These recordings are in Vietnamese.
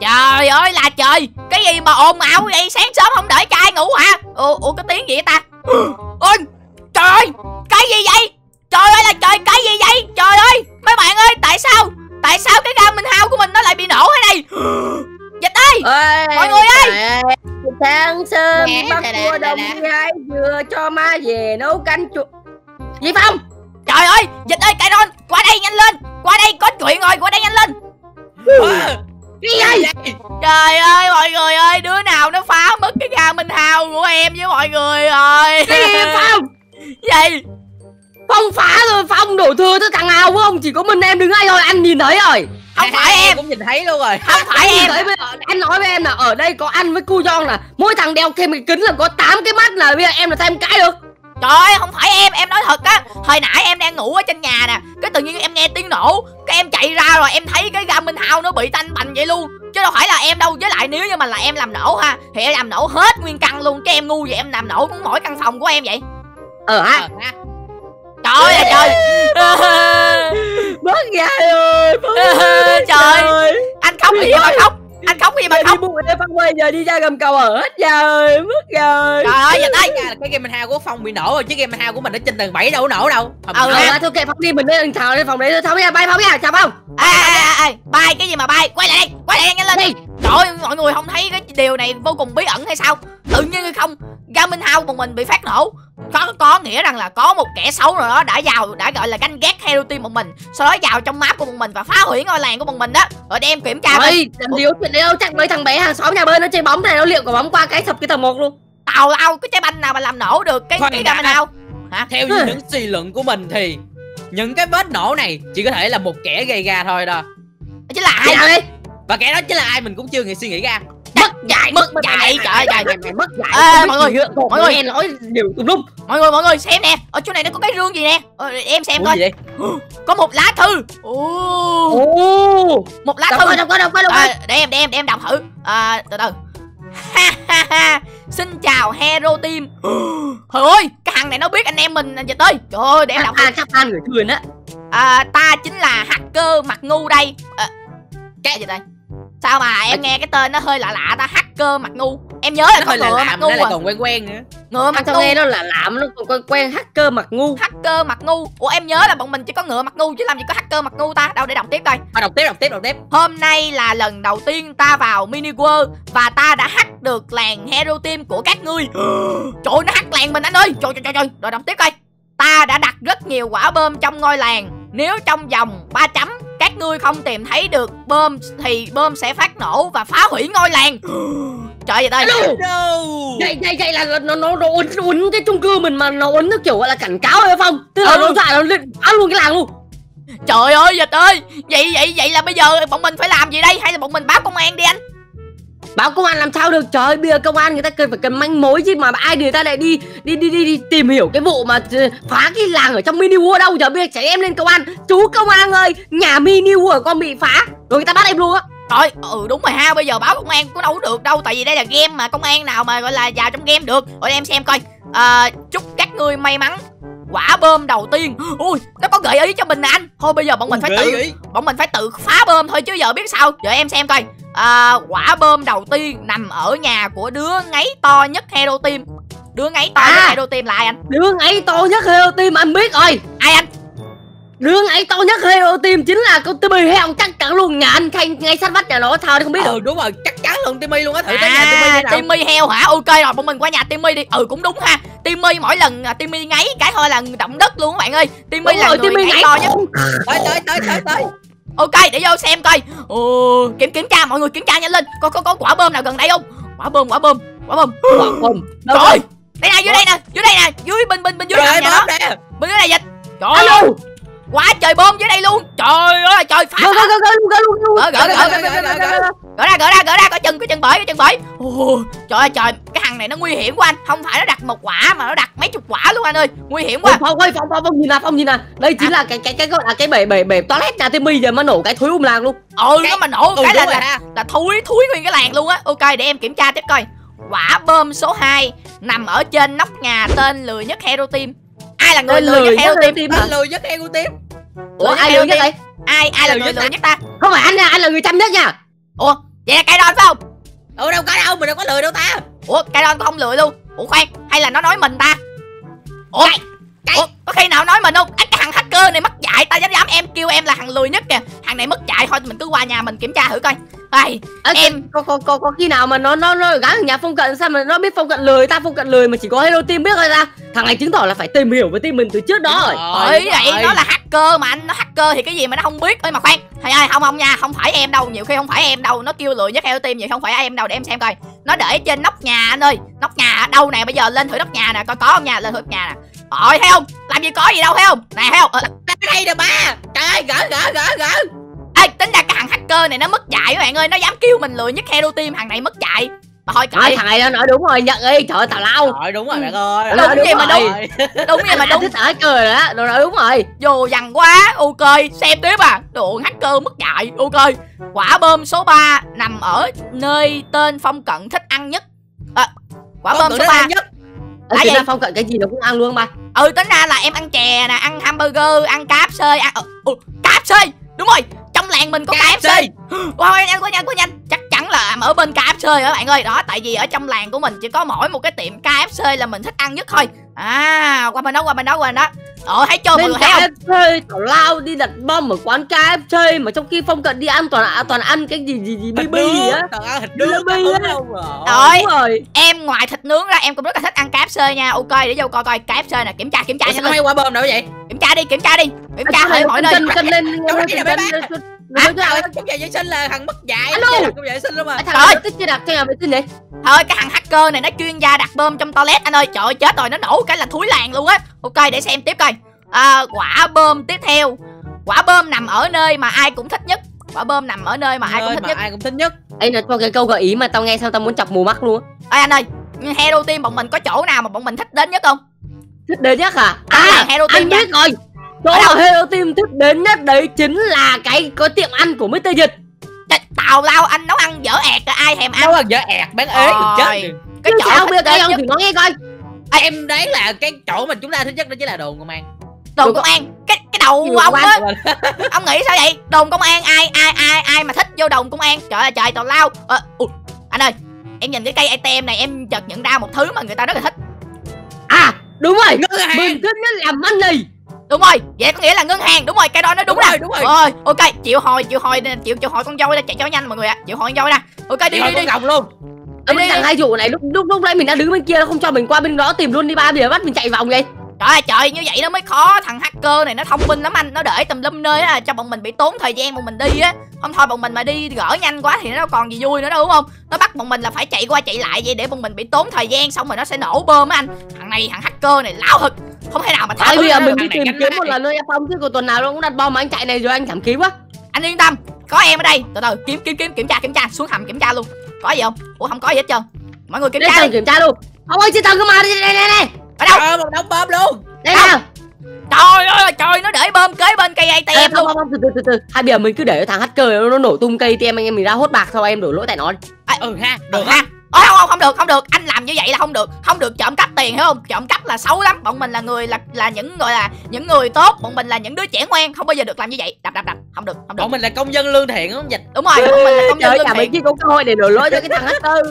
Trời ơi là trời, cái gì mà ồn ào vậy? Sáng sớm không đợi trai ngủ hả? Ủa cái tiếng gì vậy ta? Ôi trời ơi, cái gì vậy? Trời ơi là trời, cái gì vậy? Trời ơi mấy bạn ơi, tại sao cái ga Minh Hao của mình nó lại bị nổ thế này? Dịch ơi, mọi người ơi, sáng sớm bắt cua đồng hai vừa cho ma về nấu canh chuột gì Phong. Trời ơi Dịch ơi, Kairon qua đây nhanh lên, qua đây có chuyện rồi, qua đây nhanh lên. Trời ơi mọi người ơi, đứa nào nó phá mất cái ga Minh Hao của em với mọi người rồi. Phong gì? Phong phá rồi, Phong đổ thừa tới thằng nào phải không? Chỉ có mình em đứng đây thôi, anh nhìn thấy rồi. Không phải em cũng nhìn thấy luôn rồi. Không phải em. Anh nói với em là ở đây có anh với cu John là mỗi thằng đeo thêm cái kính là có 8 cái mắt, là bây giờ em là thêm cái được. Trời ơi không phải em nói thật á. Hồi nãy em đang ngủ ở trên nhà nè, cái tự nhiên em nghe tiếng nổ, cái em chạy ra rồi em thấy cái ga Minh Hao nó bị tanh bành vậy luôn, chứ đâu phải là em đâu. Với lại nếu như mà là em làm nổ ha, thì em làm nổ hết nguyên căn luôn, chứ em ngu vậy em làm nổ cũng mỗi căn phòng của em vậy. Ha. Trời ơi trời, bớt ra rồi, trời. Anh khóc cái gì mà khóc? Anh khóc cái gì mà khóc? Phong ơi giờ đi ra gầm cầu ở hết ra rồi, mất rồi. Trời ơi, giờ tới ra là cái game Minh Hao của Phong bị nổ rồi, chứ game Minh Hao của mình ở trên tầng 7 đâu có nổ đâu. Thôi kệ Phong đi, mình lên thảo lên phòng đấy, Phong nha, bay Phong nha, chào Phong. Bay cái gì mà bay, quay lại nhanh lên đi. Trời ơi, mọi người không thấy cái điều này vô cùng bí ẩn hay sao? Tự nhiên hay không, ga Minh Hao của mình bị phát nổ. Có nghĩa rằng là có một kẻ xấu rồi đó đã vào, đã gọi là canh ghét Hero Team bọn mình, sau đó vào trong map của bọn mình và phá hủy ngôi làng của bọn mình đó. Rồi đem kiểm tra coi. Làm gì có chuyện đấy đâu, chắc mấy thằng bé hàng xóm nhà bên nó chơi bóng này, nó liệu có bóng qua cái sập cái tầng 1 luôn. Tào lao, cái trái banh nào mà làm nổ được cái ga Minh Hao. Theo những suy luận của mình thì những cái vết nổ này chỉ có thể là một kẻ gây ra thôi đó. Chứ là ai? Và kẻ đó chính là ai mình cũng chưa suy nghĩ ra. Mất dạy trời ơi, mất dạy. Mọi người em nói đều tùm lum. Mọi người xem nè, ở chỗ này nó có cái rương gì nè. Em xem coi. Có một lá thư. Một lá thư. Để em đọc thử. Từ từ. Xin chào Hero Team. Trời ơi, cái thằng này nó biết anh em mình Dịch ơi. Trời ơi, để em đọc. Người thường á. Ta chính là hacker mặt ngu đây. Cái gì đây? Sao mà em nghe cái tên nó hơi lạ lạ ta, hacker mặt ngu. Em nhớ là nó con ngựa mặt ngu rồi. Còn quen nữa. Ngựa mặt ngu nghe nó là lạ, nó còn quen hacker mặt ngu. Hacker mặt ngu. Ủa em nhớ là bọn mình chỉ có ngựa mặt ngu chứ làm gì có hacker mặt ngu ta. Đâu để đọc tiếp coi. Đọc tiếp. Hôm nay là lần đầu tiên ta vào Mini World và ta đã hack được làng Hero Team của các ngươi. Trời ơi, nó hack làng mình anh ơi. Trời. Rồi đọc tiếp coi. Ta đã đặt rất nhiều quả bom trong ngôi làng. Nếu trong vòng 3 chấm các ngươi không tìm thấy được bom thì bom sẽ phát nổ và phá hủy ngôi làng. Trời ơi đây là nó uốn cái chung cư mình mà nó uốn nó kiểu gọi là cảnh cáo hay không? Tức là nó dọa nó lên phá luôn cái làng luôn. Trời ơi Dịch ơi, vậy là bây giờ bọn mình phải làm gì đây? Hay là bọn mình báo công an đi anh? Báo công an làm sao được, trời ơi, bây giờ công an người ta cần manh mối chứ, mà ai người ta lại đi tìm hiểu cái vụ mà phá cái làng ở trong Mini World đâu. Giờ bây giờ chạy em lên công an, chú công an ơi, nhà Mini World con bị phá rồi, người ta bắt em luôn á. Trời, đúng rồi ha, bây giờ báo công an cũng đâu được đâu, tại vì đây là game mà, công an nào mà gọi là vào trong game được. Rồi em xem coi. Chúc các ngươi may mắn. Quả bom đầu tiên. Ui, nó có gợi ý cho mình nè anh. Thôi bây giờ bọn mình phải tự phá bom thôi chứ giờ biết sao. Giờ em xem coi. Quả bom đầu tiên nằm ở nhà của đứa ngáy to nhất Hero Team. Đứa ngáy to nhất Hero Team là ai anh? Đứa ngáy to nhất Hero Team anh biết rồi. Ai anh? Đứa ngáy to nhất Hero Team chính là con Timmy hay không? Chắc chắn luôn, nhà anh Khanh ngay sát vách nhà nó, sao thì không biết được. Đúng rồi, chắc chắn luôn Timmy luôn á. Thử tới nhà Timmy heo hả? Ok rồi, bọn mình qua nhà Timmy đi. Cũng đúng ha. Timmy mỗi lần Timmy ngáy cái thôi là động đất luôn các bạn ơi. Timmy là người ngáy to nhất. Tới. Ok, để vô xem coi. Kiểm tra, mọi người kiểm tra nhanh lên. Có quả bom nào gần đây không? Quả bom. Rồi. Đây nè, dưới bên dưới này đó. Bên dưới này Dịch. Trời ơi. Quá trời bom dưới đây luôn. Trời ơi trời, phá. Gỡ ra có chừng bởi. Trời ơi trời, cái thằng này nó nguy hiểm quá anh. Không phải nó đặt một quả mà nó đặt mấy chục quả luôn anh ơi. Nguy hiểm quá. Phong nhìn nè. Đây chính là cái gọi là cái bể toilet nhà Timmy giờ mà nổ cái thúi làng luôn. Nó mà nổ cái là thúi nguyên cái làng luôn á. Ok, để em kiểm tra tiếp coi. Quả bom số 2 nằm ở trên nóc nhà tên lười nhất Hero Team. Ai là người lười nhất Hero Team? Ủa ai lười nhất vậy? Ai là người lười nhất ta? Không phải anh nha, anh là người chăm nhất nha. Ủa Vậy là Kairon phải không? Ừ đâu có đâu, mình đâu có lừa đâu ta. Ủa Kairon không lừa luôn. Ủa khoan, hay là nó nói mình ta? Ủa, Ủa có khi nào nói mình không? Á, cái thằng hacker này mất dạy, ta dám em kêu em là thằng lười nhất kìa. Thằng này mất dạy, thôi mình cứ qua nhà mình kiểm tra thử coi. Ai, em có khi nào mà nó gắn ở nhà Phong Cận sao mà nó biết Phong Cận lười ta? Phong Cận lười mà chỉ có Hero Team biết thôi ta. Thằng này chứng tỏ là phải tìm hiểu với team mình từ trước đó rồi. Ấy vậy nó là hacker mà anh, nó hacker thì cái gì mà nó không biết. Ơi mà khoan, thầy ơi không nha, không phải em đâu, nhiều khi không phải em đâu, nó kêu lười nhất Hero Team vậy không phải em đâu, để em xem coi. Nó để trên nóc nhà anh ơi, nóc nhà đâu nè, bây giờ lên thử nóc nhà nè, coi có không nha, lên thử nóc nhà nè. Ôi thấy không? Làm gì có gì đâu thấy không? Nè thấy không? Cái đây nè ba. Trời ơi, gỡ. Ê, tính ra cái thằng hacker này nó mất dạy các bạn ơi, nó dám kêu mình lười nhất Hero Team, thằng này mất dạy. Thôi cãi thằng này nó nói đúng rồi, nhận đi. Trời ơi tào lao. Trời đúng rồi bạn ơi. Đúng gì mà đúng. Đúng gì mà đúng. Thích ở cười rồi đó. Đồ nói đúng rồi. Vô dằn quá. Ok, xem tiếp à. Đồ hacker mất dạy. Ok. Quả bom số 3 nằm ở nơi tên Phong Cận thích ăn nhất. À, quả bom số 3. Tính ra Phong Cận cái gì nó cũng ăn luôn ba. Ừ tính ra là em ăn chè nè, ăn hamburger, ăn cáp xơi, ăn cáp xơi. Đúng rồi, trong làng mình có cáp xơi. Wow, nhanh quá nhanh. Chắc chắn là ở bên cáp xơi các bạn ơi. Đó, tại vì ở trong làng của mình chỉ có mỗi một cái tiệm cáp xơi là mình thích ăn nhất thôi. À, qua bên đó. Ồ thấy chưa mọi người thấy không? Tào lao đi đặt bom ở quán KFC mà trong khi Phong Cận đi ăn toàn ăn cái gì BB gì á. Toàn ăn thịt nướng rồi. Em ngoài thịt nướng ra em cũng rất là thích ăn KFC nha. Ok để vô coi KFC nè, kiểm tra xem hay quả bom nào vậy? Kiểm tra đi. Kiểm tra thử mọi nơi. Nói chung nhà vệ sinh là thằng mất dạy. Thôi cái thằng hacker này nó chuyên gia đặt bơm trong toilet anh ơi. Trời ơi chết rồi, nó nổ cái là thúi làng luôn á. Ok để xem tiếp coi. Quả bơm tiếp theo. Quả bơm nằm ở nơi mà ai cũng thích nhất. Ê nói cho cái câu gợi ý mà tao nghe sao tao muốn chọc mù mắt luôn á. Ê anh ơi, Hero Team bọn mình có chỗ nào mà bọn mình thích đến nhất không? Thích đến nhất hả? À Hero Team biết rồi. Chỗ nào Hero Team thích đến nhất đấy chính là cái có tiệm ăn của Mr. Dịch. Tào lao, anh nấu ăn dở ẹt là ai thèm ăn. Nấu ăn dở ẹt bán ế chết. Cái chỗ không biết tới không thì nói nghe coi. Em đoán là cái chỗ mà chúng ta thích nhất đó chính là đồn công an. Đồn công an, cái đầu của ông á. Ông nghĩ sao vậy? Đồn công an ai mà thích vô đồn công an. Trời ơi trời tào lao. Anh ơi, em nhìn cái cây ATM này em chợt nhận ra một thứ mà người ta rất là thích. À, đúng rồi. Mình thích nó làm money. Đúng rồi, vậy có nghĩa là ngân hàng. Đúng rồi, cái đó nó đúng rồi. Ok, chịu hồi con voi ra, chạy cho nhanh mọi người ạ. Chịu hồi con voi ra. Ok đi gồng luôn. Đi thằng hai vụ này lúc nãy mình đã đứng bên kia nó không cho mình qua bên đó tìm luôn đi ba, bây giờ bắt mình chạy vòng vậy. Trời như vậy nó mới khó. Thằng hacker này nó thông minh lắm anh, nó để tùm lum nơi á cho bọn mình bị tốn thời gian bọn mình đi á. Không thôi bọn mình mà đi gỡ nhanh quá thì nó còn gì vui nữa đâu đúng không? Nó bắt bọn mình là phải chạy qua chạy lại vậy để bọn mình bị tốn thời gian, xong rồi nó sẽ nổ bơm á anh. Thằng hacker này lao thật. Không thể nào mà thả bây giờ mình đi tìm kiếm một lần nữa em Phong, chứ còn tuần nào nó cũng đặt bom mà anh chạy này rồi anh cảm kiếm quá. Anh yên tâm, có em ở đây. Từ từ kiểm tra xuống hầm kiểm tra luôn. Có gì không? Ủa không có gì hết trơn. Mọi người kiểm tra luôn. Ông ơi trên tầng cơ mà đây. Ở đâu? Một đống bom luôn. Đây nè. Trời ơi trời, nó để bom kế bên cây ATM luôn. Từ từ. Hai bây giờ mình cứ để thằng hacker nó nổ tung cây ATM anh em mình ra hốt bạc thôi, em đổ lỗi tại nó. Ừ ha, được ha. Ôi không được, anh làm như vậy là không được trộm cắp tiền hiểu không? Trộm cắp là xấu lắm, bọn mình là người những người tốt, bọn mình là những đứa trẻ ngoan, không bao giờ được làm như vậy. Đập, không được. Bọn mình là công dân lương thiện đúng không Dịch? Đúng rồi, bọn mình là công dân lương thiện. Trời ơi, chứ có cơ hội để đổ lỗi cho cái thằng hacker.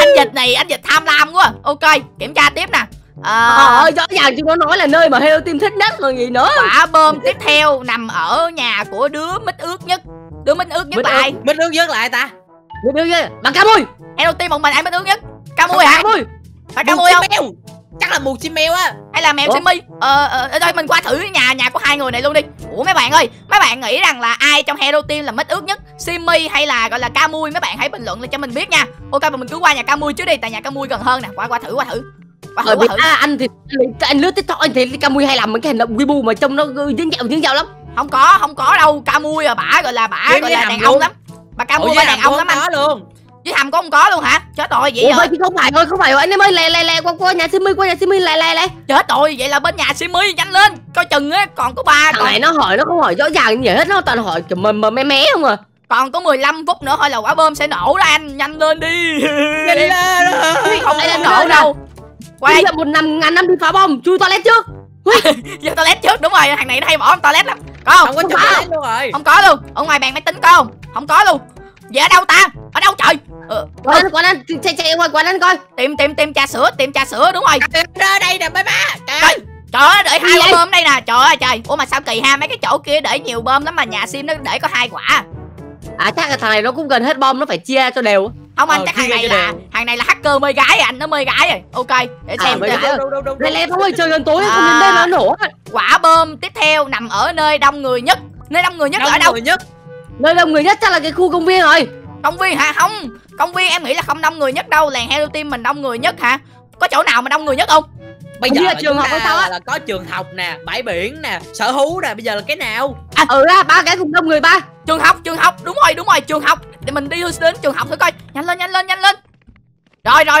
Anh Dịch này, anh Dịch tham lam quá. Ok, kiểm tra tiếp nè. Rõ ràng chúng nó nói là nơi mà Hero Team thích nhất rồi gì nữa. Quả bom tiếp theo nằm ở nhà của đứa mít ướt nhất. Đứa mít ướt nhất là ai? Mít ướt nhất là ai ta? Mít ướt nhất bằng Kamui. Hero Team bọn mình ai mới ướt nhất? Kamui hả? Phải Kamui không? Chắc là mù chim mèo á, hay là Mèo Simmy. Thôi mình qua thử nhà của hai người này luôn đi. Ủa mấy bạn ơi, mấy bạn nghĩ rằng là ai trong Hero Team là mít ướt nhất, Simmy hay là gọi là Kamui? Mấy bạn hãy bình luận lại cho mình biết nha. Ok mà mình cứ qua nhà Kamui trước đi, tại nhà Kamui gần hơn nè. Qua thử. Anh thì anh lướt TikTok anh thấy Kamui hay làm mấy cái hành động wibu mà trông nó dính dạo lắm. Không có đâu, Kamui là bả gọi là đàn ông lắm. Bà Kamui là đàn ông lắm anh luôn. Với hầm cũng không có luôn hả? Chết rồi vậy. Ủa, rồi chứ không phải rồi anh em ơi, lè qua nhà Simmy lè. Chết rồi, vậy là bên nhà Simmy, nhanh lên coi chừng á, còn có ba. Thằng này nó hỏi nó không hỏi rõ ràng như vậy hết, nó toàn hỏi mè không à. Còn có 15 phút nữa thôi là quả bơm sẽ nổ ra anh, nhanh lên đi. Nhanh lên. Không phải nổ đâu. Quay là 1 năm đi phá bom, chui toilet trước. Vô toilet trước đúng rồi, thằng này nó hay bỏ trong toilet lắm. Không có toilet luôn rồi. Không có luôn. Ở ngoài bàn máy tính có không? Không có luôn. Về ở đâu ta? Ở đâu trời? Qua lên, xe qua lên coi. Tìm trà sữa đúng rồi. Tìm ra đây nè mấy má. Trời ơi, để 2 quả bơm đây nè. Trời ơi trời. Ủa mà sao kỳ ha, mấy cái chỗ kia để nhiều bơm lắm mà nhà Sim nó để có 2 quả. À chắc là thằng này nó cũng gần hết bom, nó phải chia cho đều. Không anh, chắc thằng này là hacker mê gái, anh nó mê gái rồi. Ok, để xem. Đây lẹ thôi, trời gần tối không nhìn đây nó nổ. Quả bơm tiếp theo nằm ở nơi đông người nhất. Nơi đông người nhất ở đâu? Nơi đông người nhất chắc là cái khu công viên rồi. Công viên hả? Không, công viên em nghĩ là không đông người nhất đâu. Làng Hero Team mình đông người nhất hả? Có chỗ nào mà đông người nhất không? Bây giờ là trường học hay sao á? Là có trường học nè, bãi biển nè, sở hữu nè, bây giờ là cái nào? À, ba cái cùng đông người ba. Trường học, đúng rồi, trường học. Để mình đi đến trường học thử coi. Nhanh lên.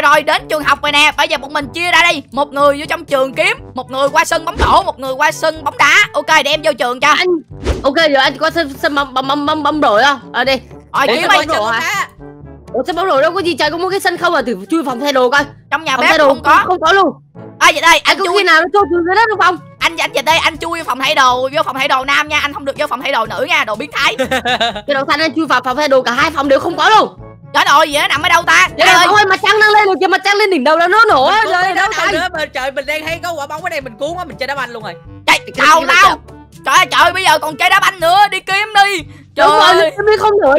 Rồi, đến trường học rồi nè. Bây giờ bọn mình chia ra đi. Một người vô trong trường kiếm, một người qua sân bóng rổ, một người qua sân bóng đá. Ok, để em vô trường cho. Anh. Ok, giờ anh có sân bóng rổ không? Ờ đi. Rồi kiếm anh rổ hả? Ủa sân bóng rổ đâu có gì trời, có một cái sân không à, thử chui phòng thay đồ coi. Trong nhà phòng bếp đồ, không có luôn. À vậy đây, anh chui nào nó trôi từ dưới đất đúng không? Anh về đây, anh chui vô phòng thay đồ nam nha, anh không được vô phòng thay đồ nữ nha, đồ biến thái. Cái đầu xanh anh chui vào phòng thay đồ cả 2 phòng đều không có luôn. Trời ơi, vậy nó nằm ở đâu ta? Trời ơi, mặt trăng đang lên rồi kìa, mặt trăng lên đỉnh đầu là nó nổ. Trời ơi, trời mình đang thấy có quả bóng ở đây mình cuốn quá, mình chơi đá banh luôn rồi. Chạy tao lao. Trời ơi, trời bây giờ còn chơi đá banh nữa, đi kiếm đi. Trời ơi, không được.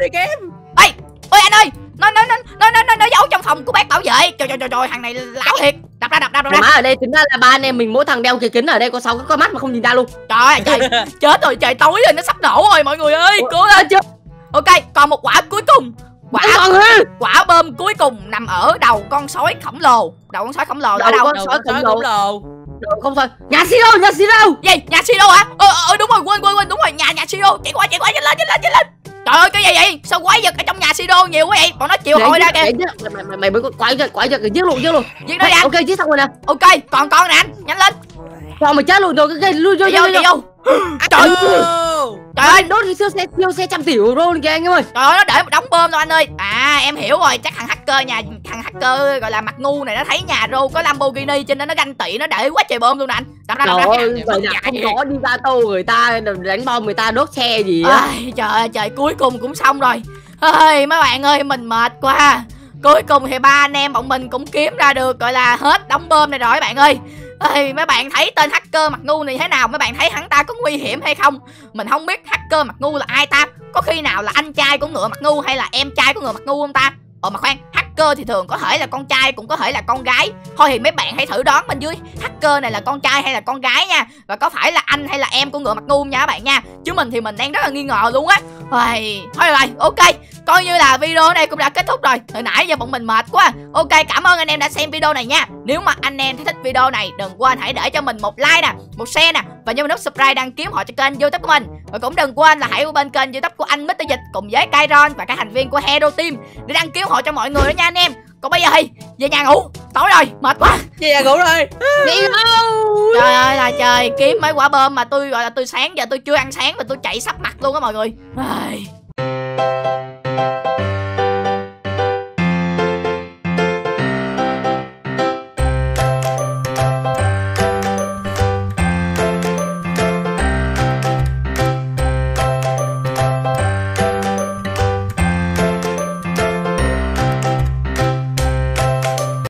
Đi kiếm. Ê, ôi anh ơi. Nó giấu trong phòng của bác bảo vệ. Trời, thằng này lão thiệt. Đập ra. Má, ở đây tính ra là 3 anh em mình mỗi thằng đeo cái kính, ở đây có 6 cái con mắt mà không nhìn ra luôn. Trời chết rồi, trời tối rồi, nó sắp nổ rồi mọi người ơi, cứu lên chứ. Ok, còn một quả cuối cùng. Quả bơm cuối cùng nằm ở đầu con sói khổng lồ. Đầu con sói khổng lồ. Không thôi. Nhà Siro. Gì? Nhà Siro hả? Đúng rồi, quên, đúng rồi, nhà Siro. Chạy qua nhanh lên. Trời ơi cái gì vậy? Sao quái vật ở trong nhà Siro nhiều quá vậy? Bọn nó chịu hội ra kìa. Mày mới quái vật rồi, giết luôn. Giết nó đi anh. Ok, giết xong rồi nè. Ok, còn con nè anh, nhanh lên. Sao mày chết luôn rồi, cái lui vô. Trời ơi, đốt siêu xe 100 triệu luôn kìa anh ơi. Trời ơi, nó để đóng bơm thôi anh ơi. À, em hiểu rồi, chắc thằng hacker gọi là mặt ngu này nó thấy nhà Rô có Lamborghini cho nên nó ganh tị, nó để quá trời bơm luôn nè anh. Đập ra. Không có đi ra tô người ta, đánh bom người ta, đốt xe gì á. Trời, cuối cùng cũng xong rồi. Ơi mấy bạn ơi, mình mệt quá. Cuối cùng thì 3 anh em bọn mình cũng kiếm ra được gọi là hết đóng bơm này rồi các bạn ơi. Ê, mấy bạn thấy tên hacker mặt ngu này thế nào? Mấy bạn thấy hắn ta có nguy hiểm hay không? Mình không biết hacker mặt ngu là ai ta. Có khi nào là anh trai của ngựa mặt ngu hay là em trai của ngựa mặt ngu không ta? Mà khoan, hacker thì thường có thể là con trai cũng có thể là con gái. Thôi thì mấy bạn hãy thử đoán bên dưới hacker này là con trai hay là con gái nha. Và có phải là anh hay là em của ngựa mặt ngu nha các bạn nha. Chứ mình đang rất là nghi ngờ luôn á. Thôi rồi, ok. Coi như là video này cũng đã kết thúc rồi. Hồi nãy giờ bọn mình mệt quá. Ok, cảm ơn anh em đã xem video này nha. Nếu mà anh em thấy thích video này, đừng quên hãy để cho mình một like nè, một share nè, và nhấn nút subscribe đăng ký họ cho kênh YouTube của mình. Và cũng đừng quên là hãy qua bên kênh YouTube của anh Mr. Dịch cùng với Kairon và các thành viên của Hero Team để đăng ký họ cho mọi người đó nha anh em. Còn bây giờ thì về nhà ngủ, tối rồi, mệt quá. Về nhà ngủ rồi. Trời ơi là trời, kiếm mấy quả bơm mà tôi gọi là tôi sáng giờ tôi chưa ăn sáng mà tôi chạy sắp mặt luôn á mọi người.